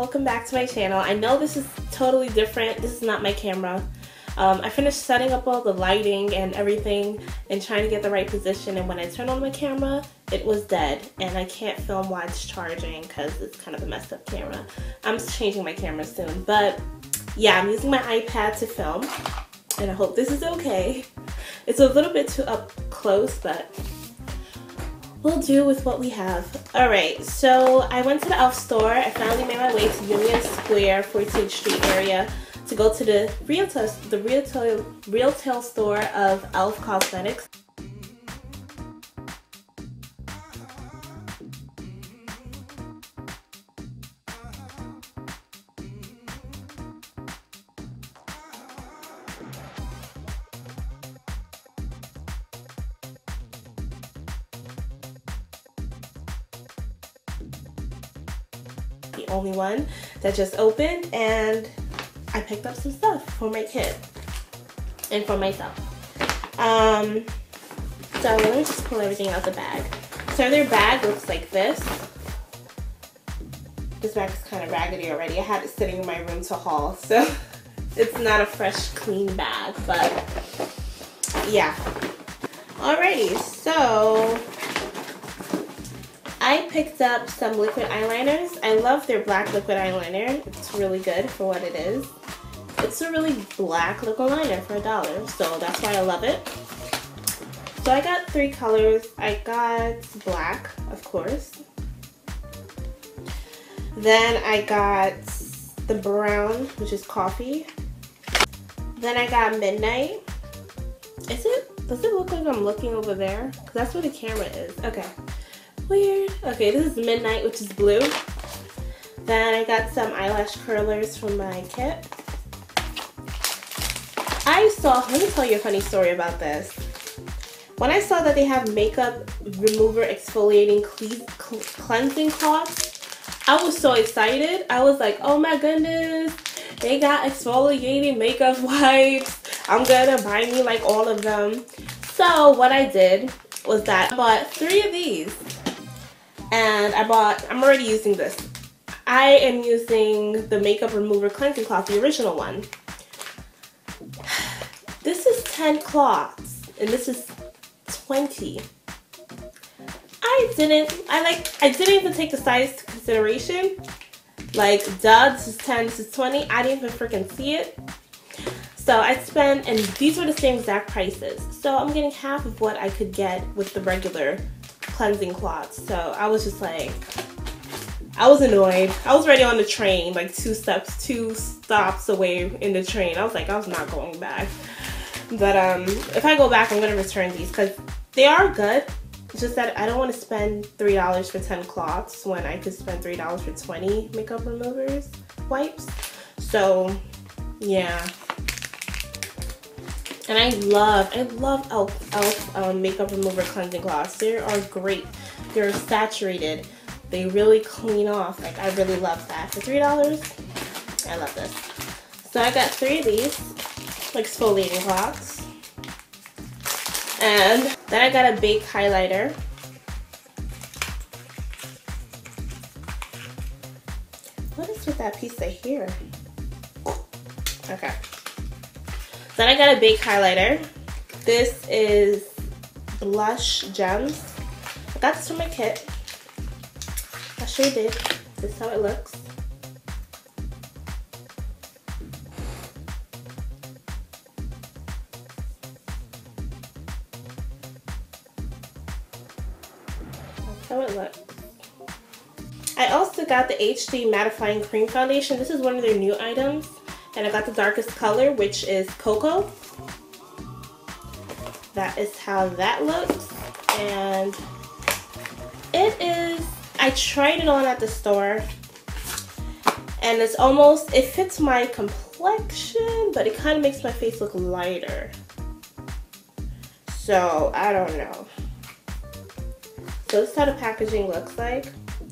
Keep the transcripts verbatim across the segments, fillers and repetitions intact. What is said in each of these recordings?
Welcome back to my channel. I know this is totally different. This is not my camera. Um, I finished setting up all the lighting and everything and trying to get the right position, and when I turned on my camera, it was dead, and I can't film while it's charging because it's kind of a messed up camera. I'm changing my camera soon, but yeah, I'm using my iPad to film, and I hope this is okay. It's a little bit too up close, but we'll do with what we have. Alright, so I went to the Elf store. I finally made my way to Union Square, fourteenth street area, to go to the retail the retail retail store of Elf Cosmetics. The only one that just opened, and I picked up some stuff for my kid and for myself. Um, so let me just pull everything out the bag. So their bag looks like this. This bag is kind of raggedy already. I had it sitting in my room to haul, so it's not a fresh, clean bag, but yeah. Alrighty, so I picked up some liquid eyeliners. I love their black liquid eyeliner. It's really good for what it is. It's a really black liquid liner for a dollar, so that's why I love it. So I got three colors. I got black, of course. Then I got the brown, which is coffee. Then I got midnight. Is it? Does it look like I'm looking over there? Because that's where the camera is. Okay. Weird. Okay, this is midnight, which is blue. Then I got some eyelash curlers from my kit. I saw, let me tell you a funny story about this. When I saw that they have makeup remover exfoliating cleansing cloth, I was so excited. I was like, oh my goodness, they got exfoliating makeup wipes. I'm gonna buy me like all of them. So what I did was that I bought three of these. And I bought, I'm already using this. I am using the Makeup Remover Cleansing Cloth, the original one. This is ten cloths, and this is twenty. I didn't, I like, I didn't even take the size into consideration. Like, duh, this is ten, this is twenty. I didn't even freaking see it. So I spent, and these were the same exact prices. So I'm getting half of what I could get with the regular cleansing cloths. So I was just like, I was annoyed. I was already on the train, like two steps, two stops away in the train. I was like, I was not going back. But um, if I go back, I'm gonna return these because they are good. It's just that I don't want to spend three dollars for ten cloths when I could spend three dollars for twenty makeup removers wipes. So yeah. And I love, I love Elf, Elf um, Makeup Remover Cleansing Cloths. They are great. They're saturated. They really clean off. Like, I really love that. For three dollars, I love this. So I got three of these exfoliating cloths. And then I got a bake highlighter. What is with that piece of hair? Okay. Then I got a bake highlighter. This is Blush Gems. I got this from my kit. I sure did. This is how it looks. That's how it looks. I also got the H D Mattifying Cream Foundation. This is one of their new items. And I got the darkest color, which is Cocoa. That is how that looks. And it is, I tried it on at the store. And it's almost, it fits my complexion, but it kind of makes my face look lighter. So, I don't know. So this is how the packaging looks like.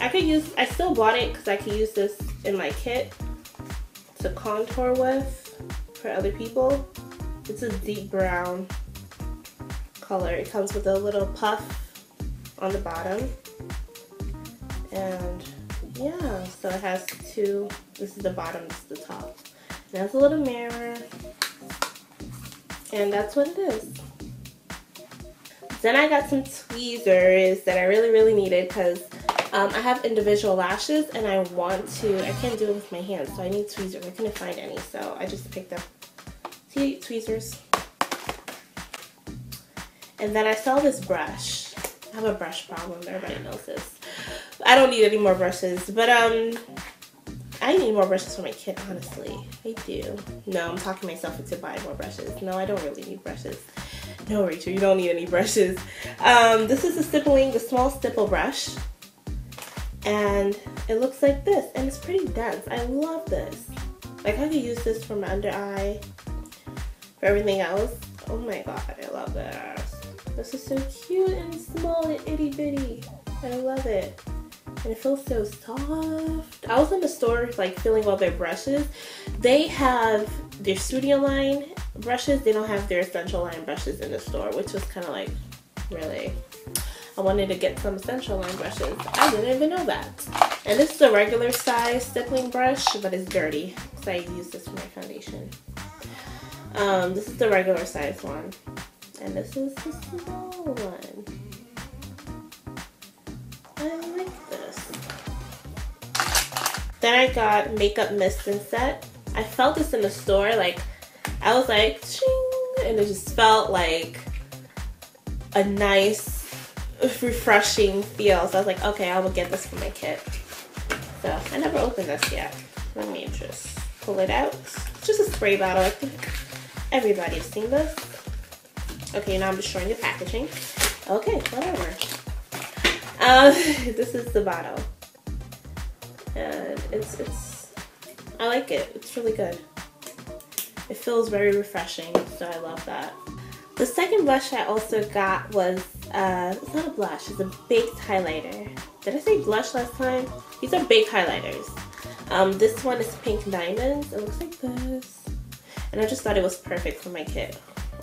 I could use, I still bought it because I could use this in my kit to contour with for other people. It's a deep brown color. It comes with a little puff on the bottom, and yeah, so it has two. This is the bottom, this is the top. And that's a little mirror. And that's what it is. Then I got some tweezers that I really, really needed because um, I have individual lashes and I want to, I can't do it with my hands, so I need tweezers. I couldn't find any, so I just picked up tweezers. And then I saw this brush. I have a brush problem, everybody knows this. I don't need any more brushes, but um, I need more brushes for my kid, honestly. I do. No, I'm talking myself into buying more brushes. No, I don't really need brushes. No, Rachel, you don't need any brushes. Um, this is the stippling, the small stipple brush. And it looks like this. And it's pretty dense. I love this. Like, I could use this for my under eye, for everything else. Oh my god, I love this. This is so cute and small and itty bitty. I love it. And it feels so soft. I was in the store, like, feeling all their brushes. They have their Studio line brushes. They don't have their Essential line brushes in the store, which was kind of like, really? I wanted to get some Essential line brushes. I didn't even know that. And this is a regular size stippling brush, but it's dirty because I use this for my foundation. Um, this is the regular size one. And this is the small one. I like this. Then I got makeup mist and set. I felt this in the store, like, I was like, ching, and it just felt like a nice, refreshing feel. So I was like, okay, I will get this for my kit. So I never opened this yet. Let me just pull it out. It's just a spray bottle, I think. Everybody's seen this. Okay, now I'm just showing the packaging. Okay, whatever. Um, this is the bottle, and it's, it's, I like it. It's really good. It feels very refreshing, so I love that. The second blush I also got was, uh, it's not a blush, it's a baked highlighter. Did I say blush last time? These are baked highlighters. Um, this one is Pink Diamonds. It looks like this. And I just thought it was perfect for my kit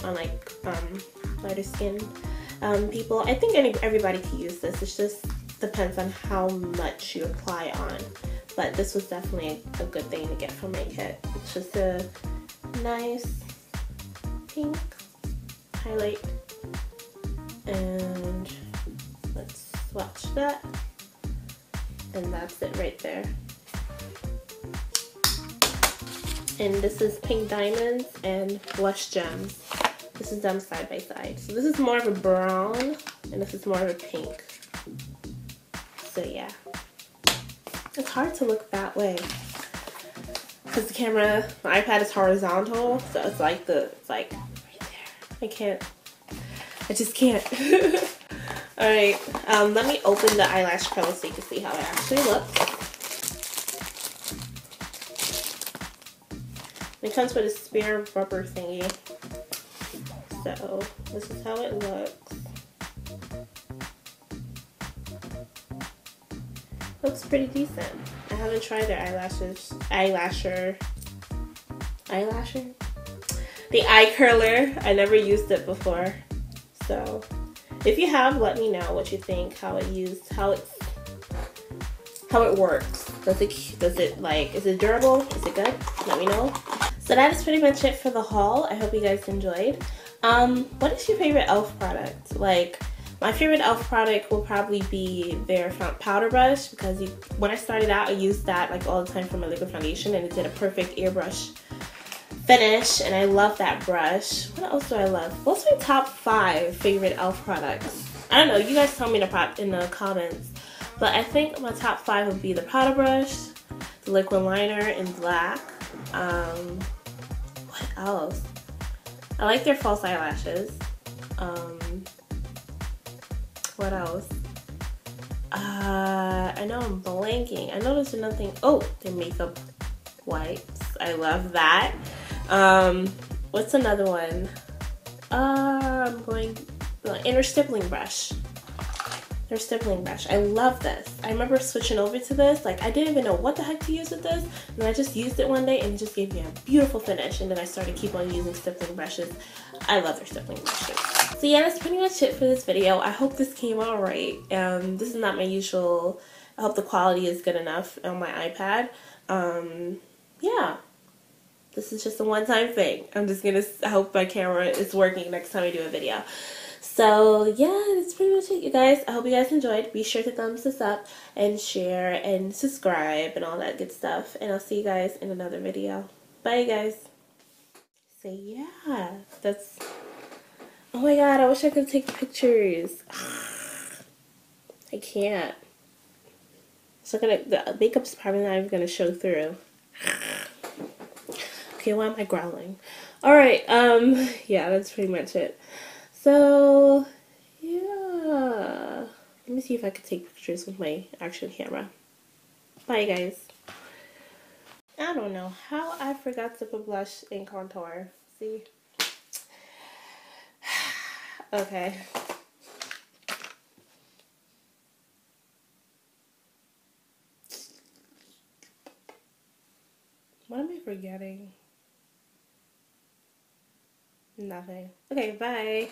on, like, um, lighter skin. Um, people, I think any, everybody can use this. It just depends on how much you apply on. But this was definitely a good thing to get for my kit. It's just a nice pink highlight. And let's swatch that. And that's it right there. And this is Pink Diamonds and Blush Gems. This is them side by side. So this is more of a brown, and this is more of a pink. So yeah. It's hard to look that way. Because the camera, my iPad is horizontal, so it's like the, it's like right there. I can't, I just can't. Alright, um, let me open the eyelash curl so you can see how it actually looks. It comes with a spare rubber thingy. So this is how it looks. Looks pretty decent. I haven't tried their eyelashes, eyelasher, eyelasher? The eye curler. I never used it before. So if you have, let me know what you think, how it used, how it's, how it works. Does it, does it like, is it durable? Is it good? Let me know. So that is pretty much it for the haul. I hope you guys enjoyed. Um, what is your favorite Elf product? Like, my favorite Elf product will probably be their powder brush, because you, when I started out, I used that like all the time for my liquid foundation, and it did a perfect airbrush finish, and I love that brush. What else do I love? What's my top five favorite Elf products? I don't know. You guys tell me in the, in the comments, but I think my top five would be the powder brush, the liquid liner in black. Um, what else? I like their false eyelashes. Um, what else? Uh, I know I'm blanking. I noticed another thing. Oh, their makeup wipes. I love that. Um, what's another one? Uh, I'm going, and their stippling brush. Their stippling brush. I love this. I remember switching over to this. Like, I didn't even know what the heck to use with this. And I just used it one day and it just gave me a beautiful finish. And then I started keep on using stippling brushes. I love their stippling brushes. So yeah, that's pretty much it for this video. I hope this came out right. Um, this is not my usual I hope the quality is good enough on my iPad. Um, yeah. This is just a one-time thing. I'm just going to hope my camera is working next time I do a video. So, yeah, that's pretty much it, you guys. I hope you guys enjoyed. Be sure to thumbs this up and share and subscribe and all that good stuff. And I'll see you guys in another video. Bye, guys. So, yeah, that's... Oh, my God, I wish I could take pictures. I can't. It's not gonna, the makeup's probably not even going to show through. Okay, why am I growling? Alright, um, yeah, that's pretty much it. So, yeah. Let me see if I can take pictures with my action camera. Bye, guys. I don't know how I forgot to put blush and contour. See? Okay. What am I forgetting? Nothing. Okay, bye.